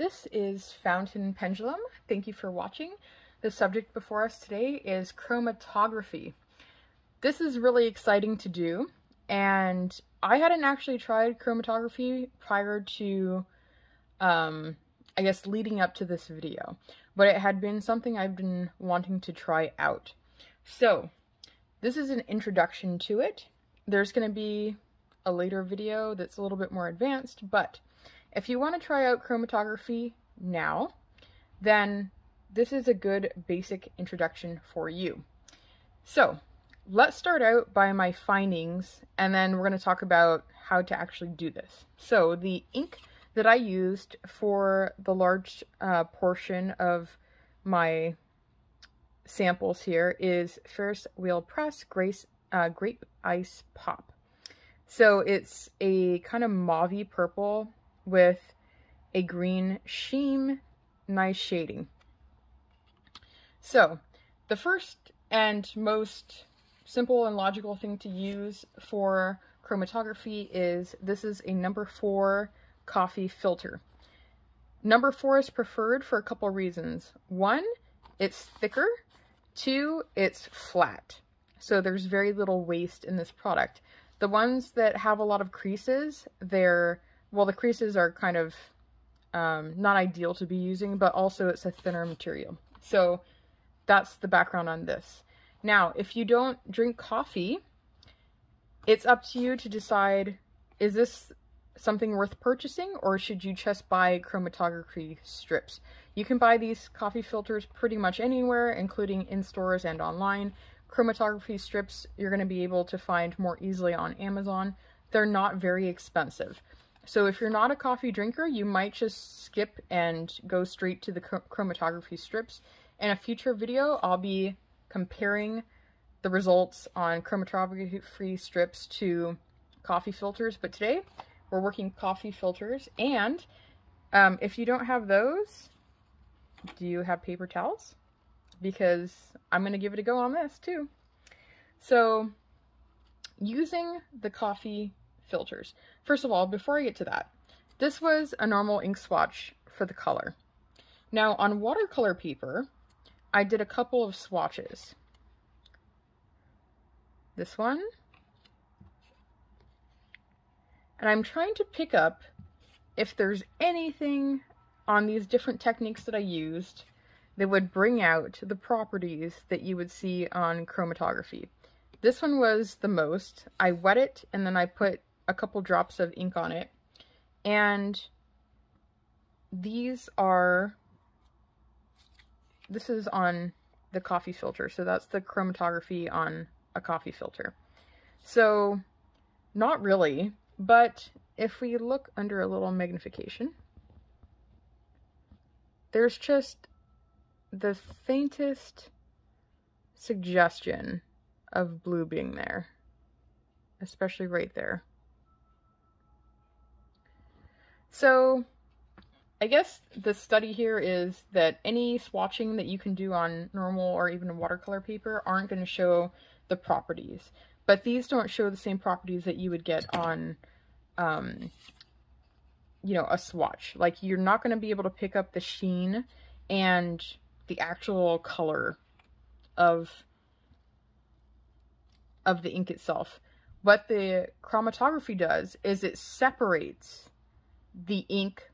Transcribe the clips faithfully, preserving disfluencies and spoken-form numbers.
This is Fountain Pendulum. Thank you for watching. The subject before us today is chromatography. This is really exciting to do, and I hadn't actually tried chromatography prior to, um, I guess, leading up to this video, but it had been something I've been wanting to try out. So this is an introduction to it. There's going to be a later video that's a little bit more advanced, but if you want to try out chromatography now, then this is a good basic introduction for you. So let's start out by my findings, and then we're going to talk about how to actually do this. So the ink that I used for the large uh, portion of my samples here is Ferris Wheel Press Grace, uh, Grape Ice Pop. So it's a kind of mauvey purple with a green sheen, nice shading. So the first and most simple and logical thing to use for chromatography is this is a number four coffee filter. Number four is preferred for a couple reasons. One, it's thicker. Two, it's flat. So there's very little waste in this product. The ones that have a lot of creases, they're, well, the creases are kind of um, not ideal to be using, but also it's a thinner material. So that's the background on this. Now, if you don't drink coffee, it's up to you to decide, is this something worth purchasing, or should you just buy chromatography strips? You can buy these coffee filters pretty much anywhere, including in stores and online. Chromatography strips you're going to be able to find more easily on Amazon. They're not very expensive. So if you're not a coffee drinker, you might just skip and go straight to the chromatography strips. In a future video, I'll be comparing the results on chromatography strips to coffee filters, but today we're working coffee filters. And um, if you don't have those, do you have paper towels? Because I'm going to give it a go on this too. So using the coffee filters. First of all, before I get to that, this was a normal ink swatch for the color. Now on watercolor paper, I did a couple of swatches. This one. And I'm trying to pick up if there's anything on these different techniques that I used that would bring out the properties that you would see on chromatography. This one was the most. I wet it and then I put a couple drops of ink on it. And these are, this is on the coffee filter. So that's the chromatography on a coffee filter. So not really, but if we look under a little magnification, there's just the faintest suggestion of blue being there, especially right there. So I guess the study here is that any swatching that you can do on normal or even watercolor paper aren't going to show the properties, but these don't show the same properties that you would get on um, you know, a swatch. Like, you're not going to be able to pick up the sheen and the actual color of of the ink itself. What the chromatography does is it separates the ink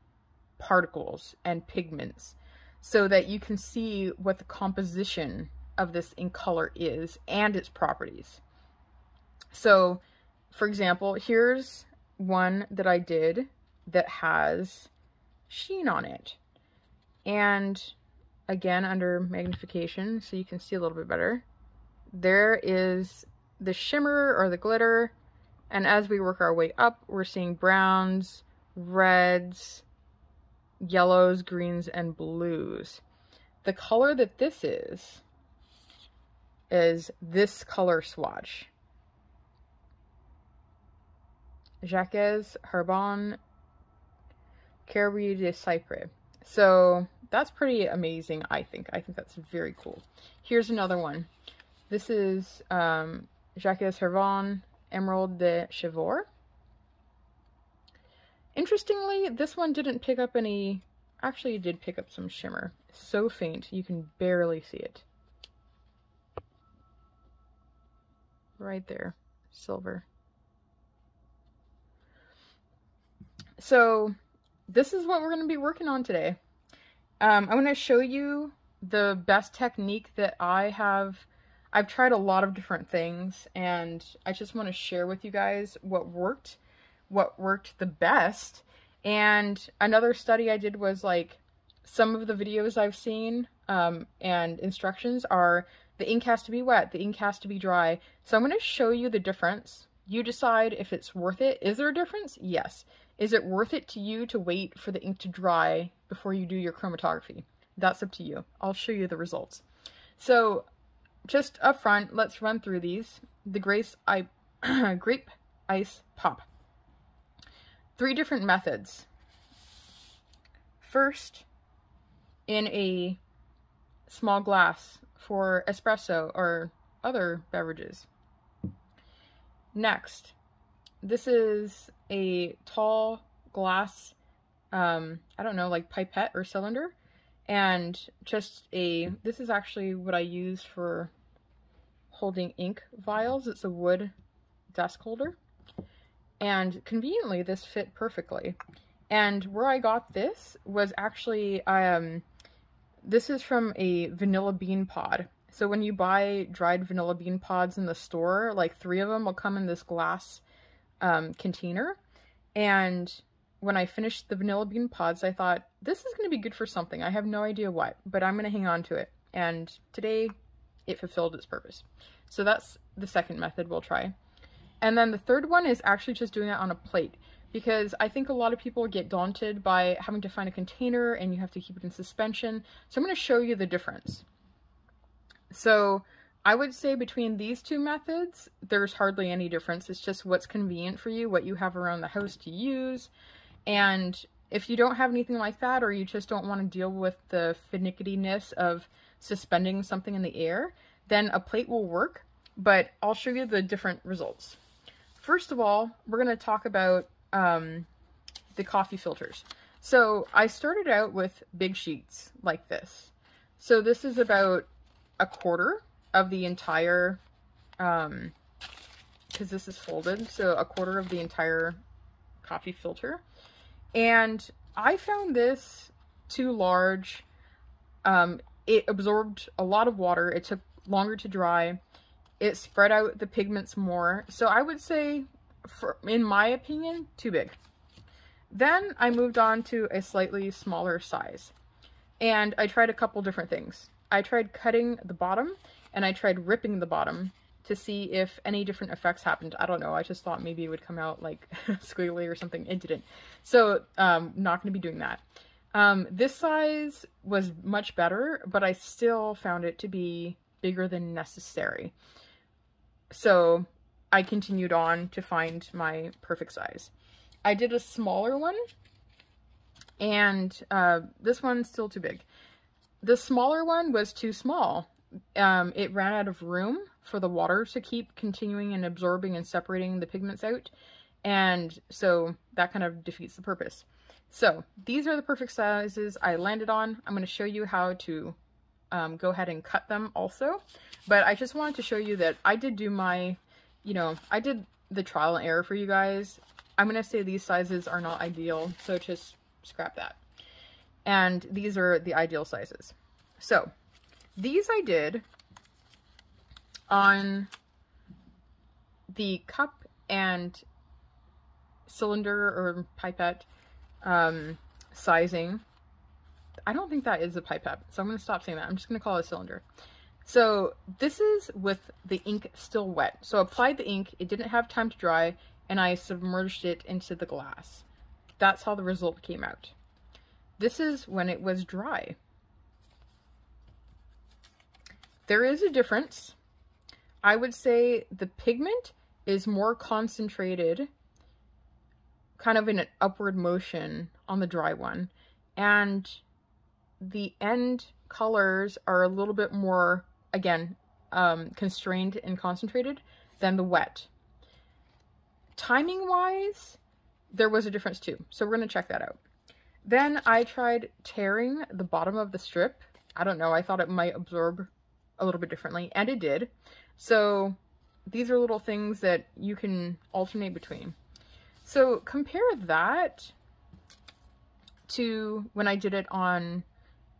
particles and pigments so that you can see what the composition of this ink color is and its properties. So, for example, here's one that I did that has sheen on it. And again, under magnification, so you can see a little bit better, there is the shimmer or the glitter, and as we work our way up, we're seeing browns, reds, yellows, greens, and blues. The color that this is, is this color swatch. Jacques Herbon Caribbean de Cyprès. So that's pretty amazing, I think. I think that's very cool. Here's another one. This is um, Jacques Herbin Émeraude de Chivor. Interestingly, this one didn't pick up any Actually, you did pick up some shimmer. So faint, you can barely see it. Right there, silver. So this is what we're going to be working on today. Um, I want to show you the best technique that I have. I've tried a lot of different things, and I just want to share with you guys what worked, what worked the best. And another study I did was like some of the videos I've seen um, and instructions are the ink has to be wet, the ink has to be dry. So I'm going to show you the difference. You decide if it's worth it. Is there a difference? Yes. Is it worth it to you to wait for the ink to dry before you do your chromatography? That's up to you. I'll show you the results. So just up front, let's run through these. The grape, I, grape ice pop. Three different methods. First, in a small glass for espresso or other beverages. Next, this is a tall glass, um, I don't know, like pipette or cylinder, and just a, this is actually what I use for holding ink vials. It's a wood desk holder, and conveniently this fit perfectly. And where I got this was actually, um, this is from a vanilla bean pod. So when you buy dried vanilla bean pods in the store, like three of them will come in this glass um, container. And when I finished the vanilla bean pods, I thought, this is going to be good for something. I have no idea what, but I'm going to hang on to it. And today it fulfilled its purpose. So that's the second method we'll try. And then the third one is actually just doing it on a plate, because I think a lot of people get daunted by having to find a container and you have to keep it in suspension. So I'm going to show you the difference. So I would say between these two methods, there's hardly any difference. It's just what's convenient for you, what you have around the house to use. And if you don't have anything like that, or you just don't want to deal with the finickiness of suspending something in the air, then a plate will work, but I'll show you the different results. First of all, we're going to talk about um, the coffee filters. So I started out with big sheets like this. So this is about a quarter of the entire, um, because this is folded, so a quarter of the entire coffee filter. And I found this too large. Um, it absorbed a lot of water. It took longer to dry. It spread out the pigments more. So I would say, for, in my opinion, too big. Then I moved on to a slightly smaller size. And I tried a couple different things. I tried cutting the bottom, and I tried ripping the bottom to see if any different effects happened. I don't know, I just thought maybe it would come out like squiggly or something. It didn't. So um, not going to be doing that. Um, this size was much better, but I still found it to be bigger than necessary. So I continued on to find my perfect size. I did a smaller one, and uh, this one's still too big. The smaller one was too small. Um, it ran out of room for the water to keep continuing and absorbing and separating the pigments out. And so that kind of defeats the purpose. So these are the perfect sizes I landed on. I'm going to show you how to um, go ahead and cut them also. But I just wanted to show you that I did do my, you know, I did the trial and error for you guys. I'm going to say these sizes are not ideal, so just scrap that. And these are the ideal sizes. So these I did on the cup and cylinder or pipette um, sizing. I don't think that is a pipette, so I'm going to stop saying that. I'm just going to call it a cylinder. So this is with the ink still wet. So I applied the ink, it didn't have time to dry, and I submerged it into the glass. That's how the result came out. This is when it was dry. There is a difference. I would say the pigment is more concentrated, kind of in an upward motion on the dry one. And the end colors are a little bit more, again, um, constrained and concentrated than the wet. Timing-wise, there was a difference too. So we're going to check that out. Then I tried tearing the bottom of the strip. I don't know, I thought it might absorb a little bit differently, and it did. So these are little things that you can alternate between. So compare that to when I did it on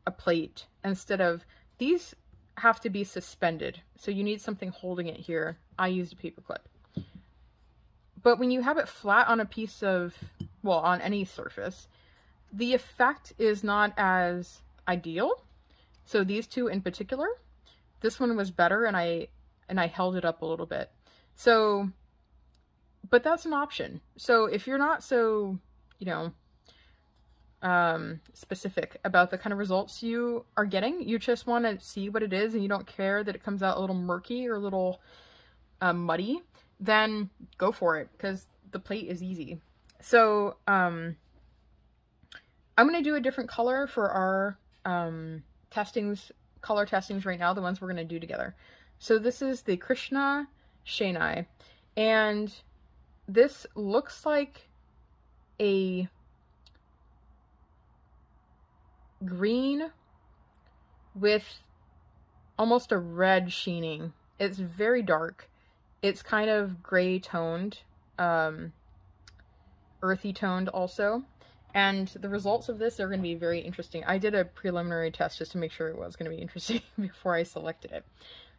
a plate. Instead of, these have to be suspended, so you need something holding it here. I used a paper clip. But when you have it flat on a piece of, well, on any surface, the effect is not as ideal. So these two in particular, this one was better, and I and I held it up a little bit. So, but that's an option. So if you're not so, you know, um, specific about the kind of results you are getting, you just want to see what it is and you don't care that it comes out a little murky or a little uh, muddy, then go for it, because the plate is easy. So um, I'm going to do a different color for our um, testings, color testings right now, the ones we're going to do together. So this is the Krishna Shani, and this looks like a green with almost a red sheening. It's very dark. It's kind of gray toned, um, earthy toned also. And the results of this are going to be very interesting. I did a preliminary test just to make sure it was going to be interesting before I selected it.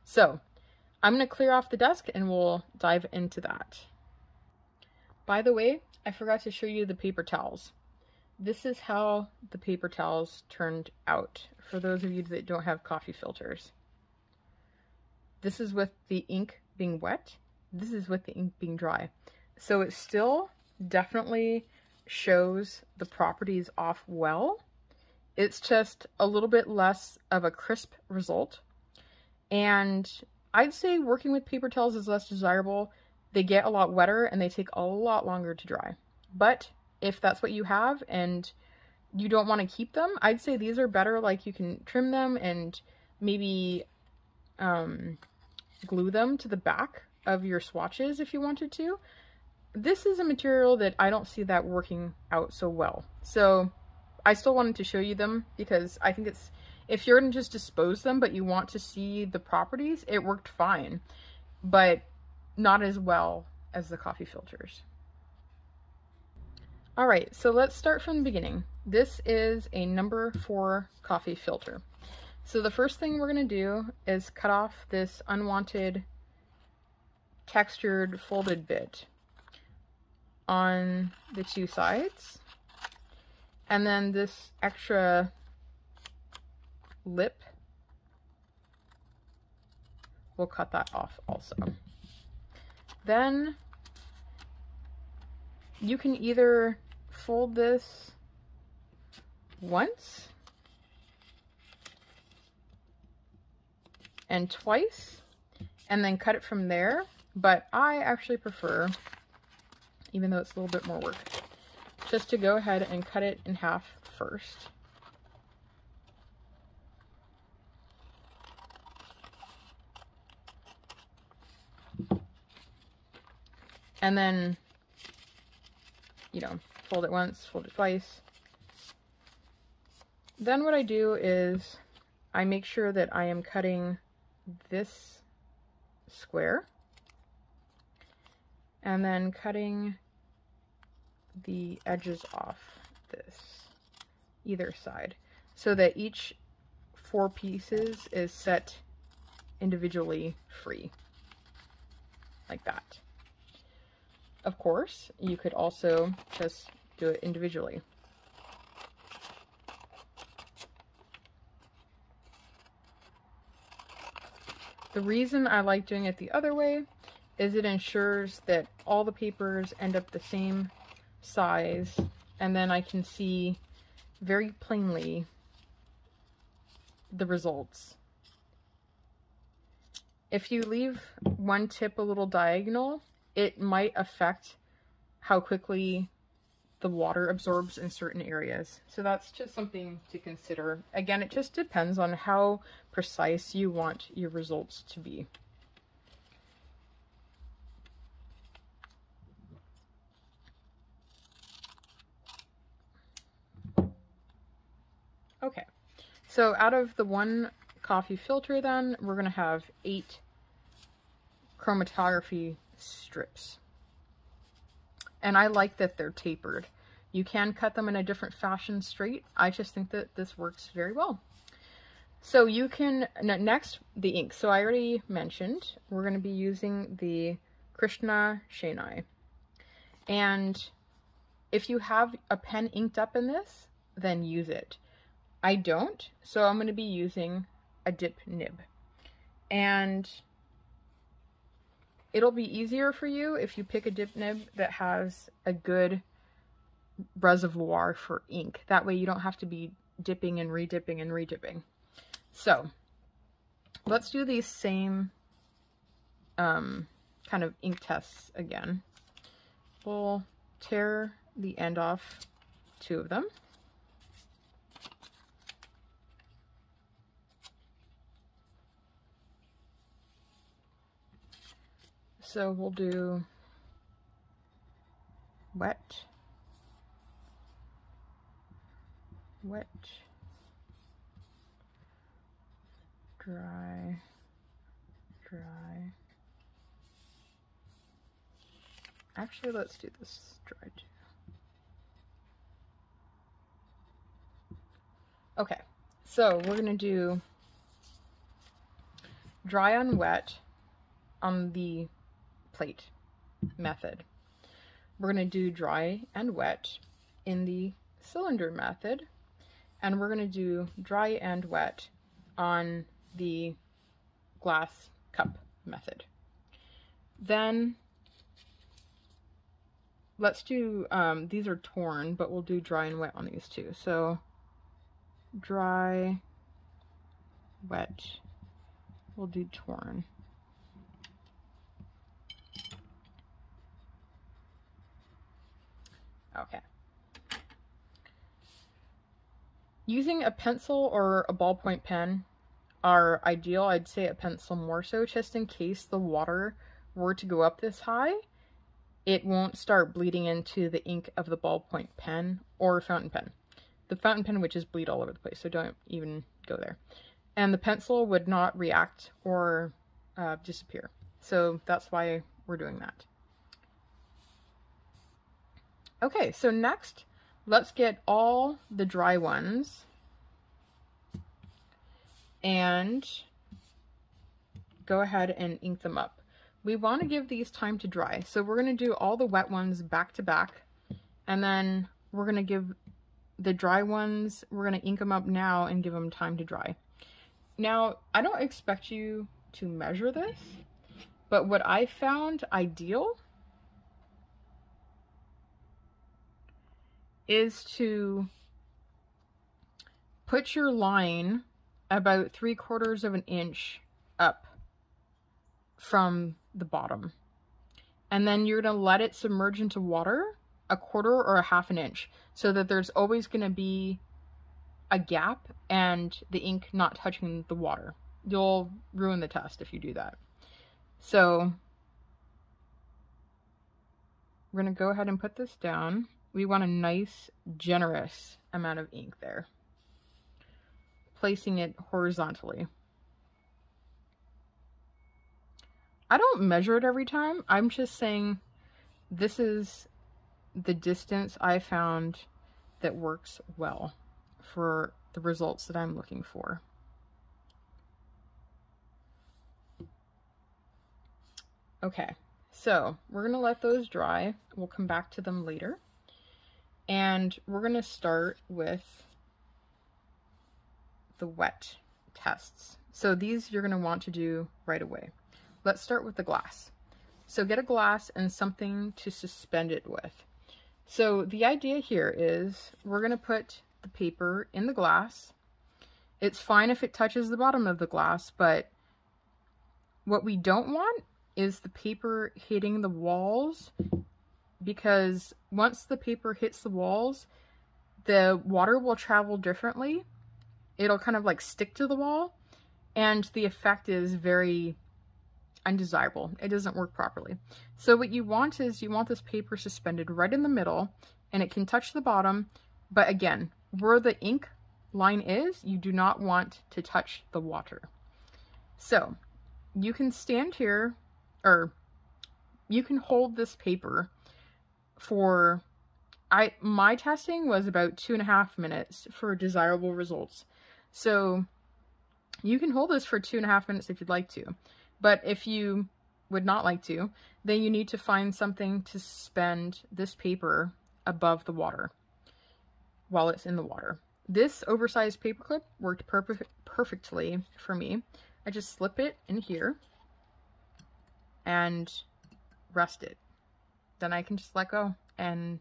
So I'm going to clear off the desk and we'll dive into that. By the way, I forgot to show you the paper towels. This is how the paper towels turned out, for those of you that don't have coffee filters. This is with the ink being wet. This is with the ink being dry. So it still definitely shows the properties off well. It's just a little bit less of a crisp result. And I'd say working with paper towels is less desirable. They get a lot wetter and they take a lot longer to dry. But if that's what you have and you don't want to keep them, I'd say these are better. Like, you can trim them and maybe um, glue them to the back of your swatches if you wanted to. This is a material that I don't see that working out so well. So I still wanted to show you them, because I think it's, if you're going to just dispose them but you want to see the properties, it worked fine, but not as well as the coffee filters. All right, so let's start from the beginning. This is a number four coffee filter. So the first thing we're gonna do is cut off this unwanted textured folded bit on the two sides. And then this extra lip, we'll cut that off also. Then you can either fold this once and twice and then cut it from there, but I actually prefer, even though it's a little bit more work, just to go ahead and cut it in half first. And then, you know, fold it once, fold it twice. Then what I do is I make sure that I am cutting this square and then cutting the edges off this, either side, so that each four pieces is set individually free, like that. Of course, you could also just do it individually. The reason I like doing it the other way is it ensures that all the papers end up the same size, and then I can see very plainly the results. If you leave one tip a little diagonal, it might affect how quickly the water absorbs in certain areas. So that's just something to consider. Again, it just depends on how precise you want your results to be. So out of the one coffee filter then, we're going to have eight chromatography strips. And I like that they're tapered. You can cut them in a different fashion straight. I just think that this works very well. So you can, next, the ink. So I already mentioned, we're going to be using the Krishna Shani. And if you have a pen inked up in this, then use it. I don't, so I'm going to be using a dip nib. And it'll be easier for you if you pick a dip nib that has a good reservoir for ink. That way you don't have to be dipping and redipping and redipping. So let's do these same um, kind of ink tests again. We'll tear the end off two of them. So we'll do wet, wet, dry, dry. Actually, let's do this dry too. Okay, so we're gonna do dry on wet on the plate method. We're gonna do dry and wet in the cylinder method, and we're gonna do dry and wet on the glass cup method. Then let's do, um, these are torn, but we'll do dry and wet on these two. So dry, wet, we'll do torn. Okay. Using a pencil or a ballpoint pen are ideal. I'd say a pencil more so, just in case the water were to go up this high, it won't start bleeding into the ink of the ballpoint pen or fountain pen. The fountain pen would just bleed all over the place, so don't even go there. And the pencil would not react or uh, disappear. So that's why we're doing that. Okay, so next, let's get all the dry ones and go ahead and ink them up. We want to give these time to dry, so we're going to do all the wet ones back to back, and then we're going to give the dry ones, we're going to ink them up now and give them time to dry. Now, I don't expect you to measure this, but what I found ideal is to put your line about three quarters of an inch up from the bottom. And then you're gonna let it submerge into water a quarter or a half an inch, so that there's always gonna be a gap and the ink not touching the water. You'll ruin the test if you do that. So we're gonna go ahead and put this down. We want a nice, generous amount of ink there. Placing it horizontally. I don't measure it every time. I'm just saying this is the distance I found that works well for the results that I'm looking for. Okay, so we're gonna let those dry. We'll come back to them later. And we're gonna start with the wet tests. So these you're gonna want to do right away. Let's start with the glass. So get a glass and something to suspend it with. So the idea here is we're gonna put the paper in the glass. It's fine if it touches the bottom of the glass, but what we don't want is the paper hitting the walls, because once the paper hits the walls, the water will travel differently. It'll kind of like stick to the wall, and the effect is very undesirable. It doesn't work properly. So what you want is you want this paper suspended right in the middle, and it can touch the bottom, but again, where the ink line is, you do not want to touch the water. So you can stand here, or you can hold this paper for, I my testing was about two and a half minutes for desirable results. So you can hold this for two and a half minutes if you'd like to, but if you would not like to, then you need to find something to suspend this paper above the water while it's in the water. This oversized paper clip worked perf perfectly for me. I just slip it in here and rest it. Then I can just let go and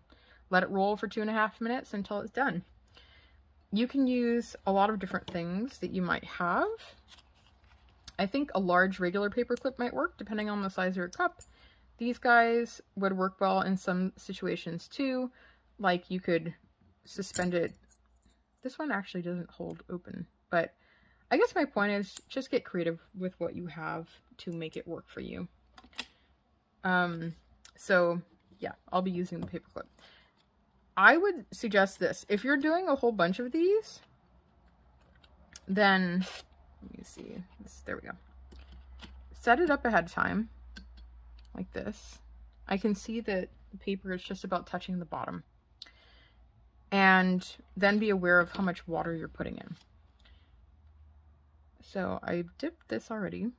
let it roll for two and a half minutes until it's done. You can use a lot of different things that you might have. I think a large regular paper clip might work depending on the size of your cup. These guys would work well in some situations too, like you could suspend it. This one actually doesn't hold open, but I guess my point is just get creative with what you have to make it work for you. Um, so yeah, I'll be using the paper clip. I would suggest this. If you're doing a whole bunch of these, then, let me see, this, there we go. Set it up ahead of time, like this. I can see that the paper is just about touching the bottom. And then be aware of how much water you're putting in. So I dipped this already.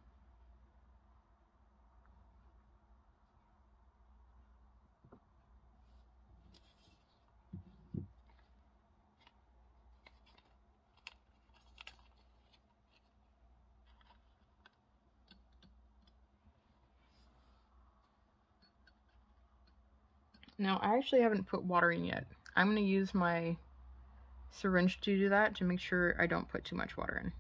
Now, I actually haven't put water in yet. I'm going to use my syringe to do that to make sure I don't put too much water in.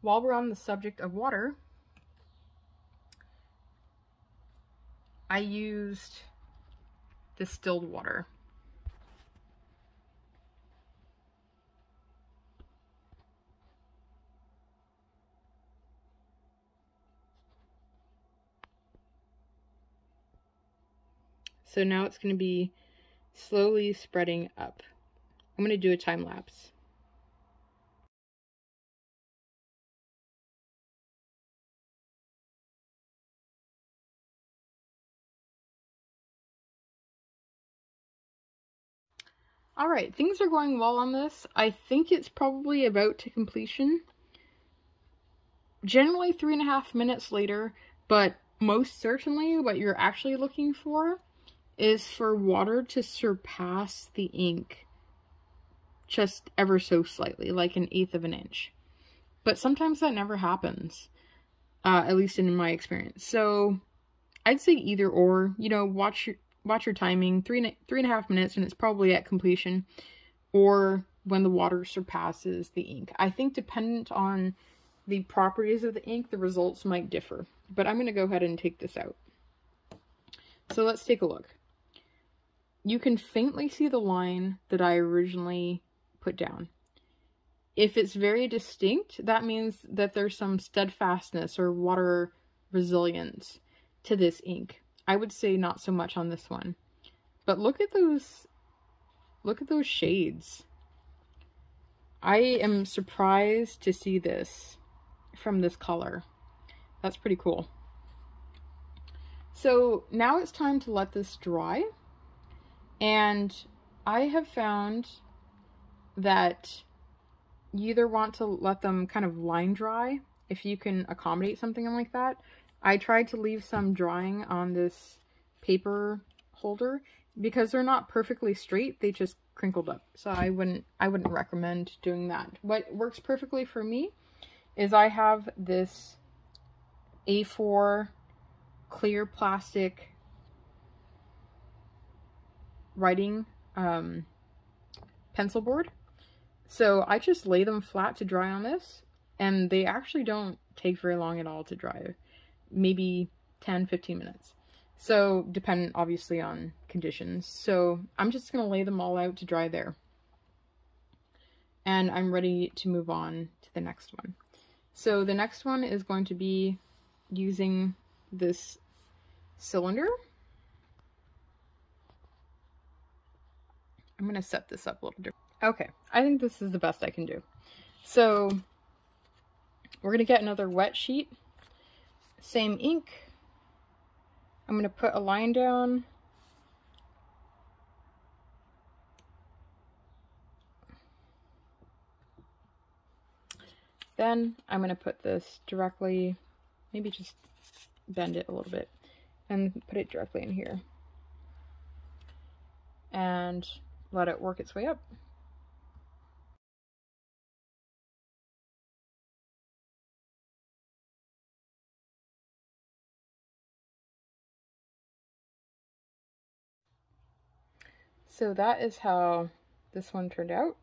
While we're on the subject of water, I used distilled water. So now it's going to be slowly spreading up. I'm going to do a time lapse. All right, things are going well on this. I think it's probably about to completion. Generally three and a half minutes later, but most certainly what you're actually looking for is for water to surpass the ink just ever so slightly, like an eighth of an inch. But sometimes that never happens, uh, at least in my experience. So I'd say either or, you know, watch your, watch your timing, three and, three and a half minutes and it's probably at completion, or when the water surpasses the ink. I think dependent on the properties of the ink, the results might differ. But I'm going to go ahead and take this out. So let's take a look. You can faintly see the line that I originally put down. If it's very distinct, that means that there's some steadfastness or water resilience to this ink. I would say not so much on this one. But look at those, look at those shades. I am surprised to see this from this color. That's pretty cool. So now it's time to let this dry. And I have found that you either want to let them kind of line dry, if you can accommodate something like that. I tried to leave some drying on this paper holder because they're not perfectly straight, they just crinkled up. So I wouldn't, I wouldn't recommend doing that. What works perfectly for me is I have this A four clear plastic writing um, pencil board. So I just lay them flat to dry on this, and they actually don't take very long at all to dry, maybe ten to fifteen minutes. So dependent obviously on conditions. So I'm just going to lay them all out to dry there. And I'm ready to move on to the next one. So the next one is going to be using this cylinder. I'm gonna set this up a little different. Okay, I think this is the best I can do. So we're gonna get another wet sheet, same ink. I'm gonna put a line down. Then I'm gonna put this directly, maybe just bend it a little bit and put it directly in here and let it work its way up. So that is how this one turned out.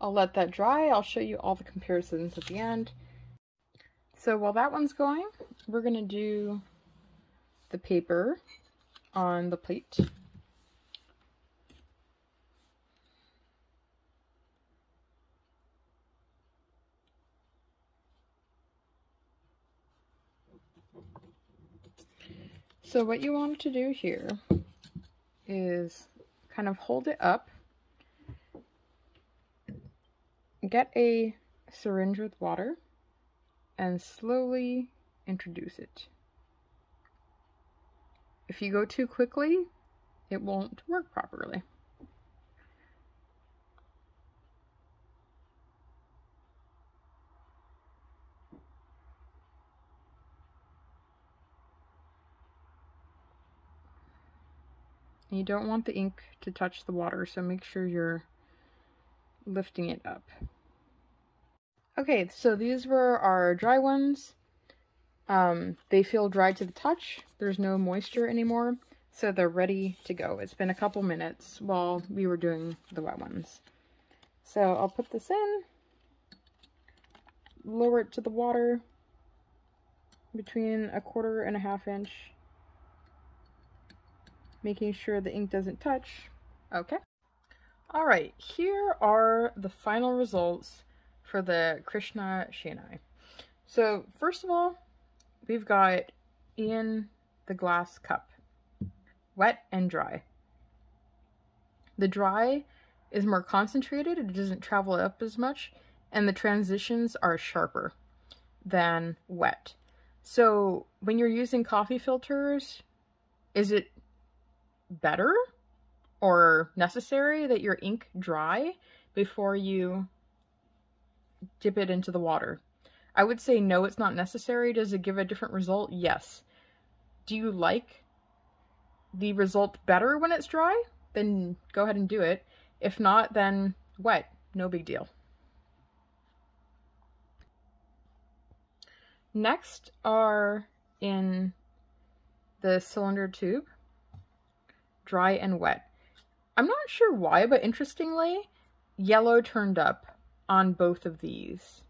I'll let that dry. I'll show you all the comparisons at the end. So while that one's going, we're going to do the paper on the plate. So what you want to do here is kind of hold it up. Get a syringe with water and slowly introduce it. If you go too quickly, it won't work properly. You don't want the ink to touch the water, so make sure you're lifting it up. Okay, so these were our dry ones. Um, they feel dry to the touch. There's no moisture anymore, so they're ready to go. It's been a couple minutes while we were doing the wet ones. So I'll put this in, lower it to the water between a quarter and a half inch, making sure the ink doesn't touch. Okay. All right, here are the final results for the Krishna Shani. So first of all, we've got in the glass cup, wet and dry. The dry is more concentrated, it doesn't travel up as much, and the transitions are sharper than wet. So when you're using coffee filters, is it better or necessary that your ink dry before you dip it into the water? I would say no, it's not necessary. Does it give a different result? Yes. Do you like the result better when it's dry? Then go ahead and do it. If not, then wet. No big deal. Next are in the cylinder tube, dry and wet. I'm not sure why, but interestingly, yellow turned up on both of these,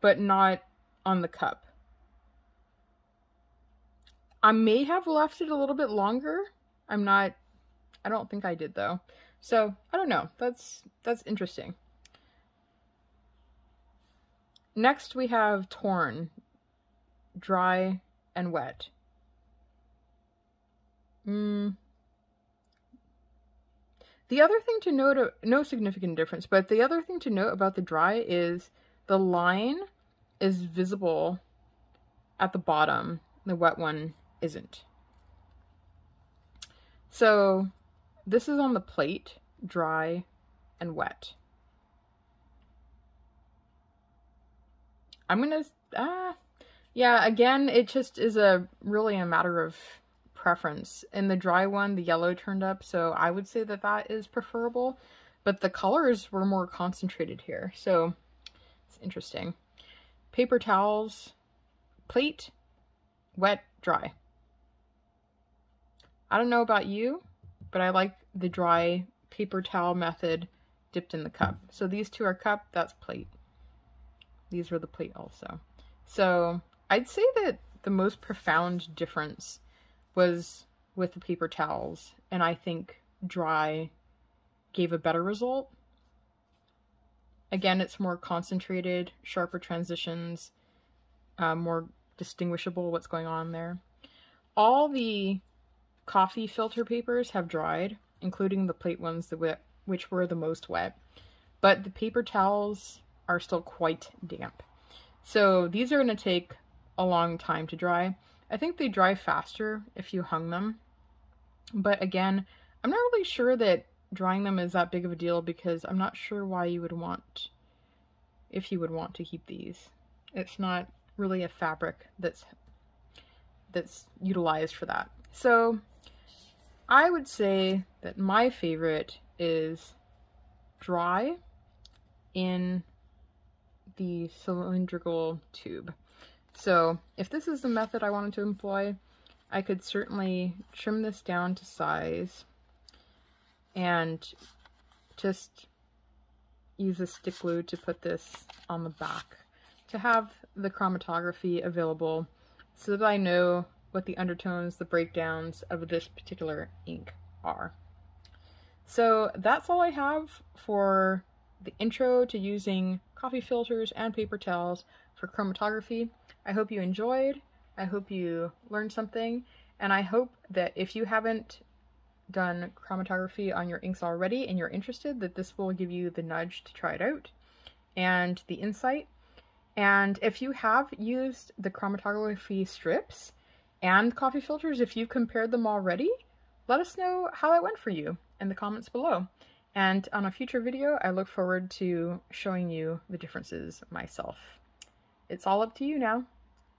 but not on the cup. I may have left it a little bit longer. I'm not, I don't think I did though. So I don't know, that's, that's interesting. Next we have torn, dry and wet. Mm. The other thing to note, no significant difference, but the other thing to note about the dry is the line is visible at the bottom. The wet one isn't. So this is on the plate, dry and wet. I'm gonna, ah, yeah, again, it just is a really a matter of preference. In the dry one, the yellow turned up, so I would say that that is preferable, but the colors were more concentrated here, so it's interesting. Paper towels, plate, wet, dry. I don't know about you, but I like the dry paper towel method dipped in the cup. So these two are cup, that's plate. These were the plate also. So I'd say that the most profound difference was with the paper towels, and I think dry gave a better result. Again, it's more concentrated, sharper transitions, uh, more distinguishable what's going on there. All the coffee filter papers have dried, including the plate ones that which were the most wet, but the paper towels are still quite damp. So these are going to take a long time to dry. I think they dry faster if you hung them, but again, I'm not really sure that drying them is that big of a deal, because I'm not sure why you would want, if you would want to keep these. It's not really a fabric that's that's utilized for that. So I would say that my favorite is dry in the cylindrical tube. So if this is the method I wanted to employ, I could certainly trim this down to size and just use a stick glue to put this on the back to have the chromatography available so that I know what the undertones, the breakdowns of this particular ink are. So that's all I have for the intro to using coffee filters and paper towels for chromatography. I hope you enjoyed, I hope you learned something, and I hope that if you haven't done chromatography on your inks already and you're interested, that this will give you the nudge to try it out and the insight. And if you have used the chromatography strips and coffee filters, if you've compared them already, let us know how it went for you in the comments below. And on a future video, I look forward to showing you the differences myself. It's all up to you now.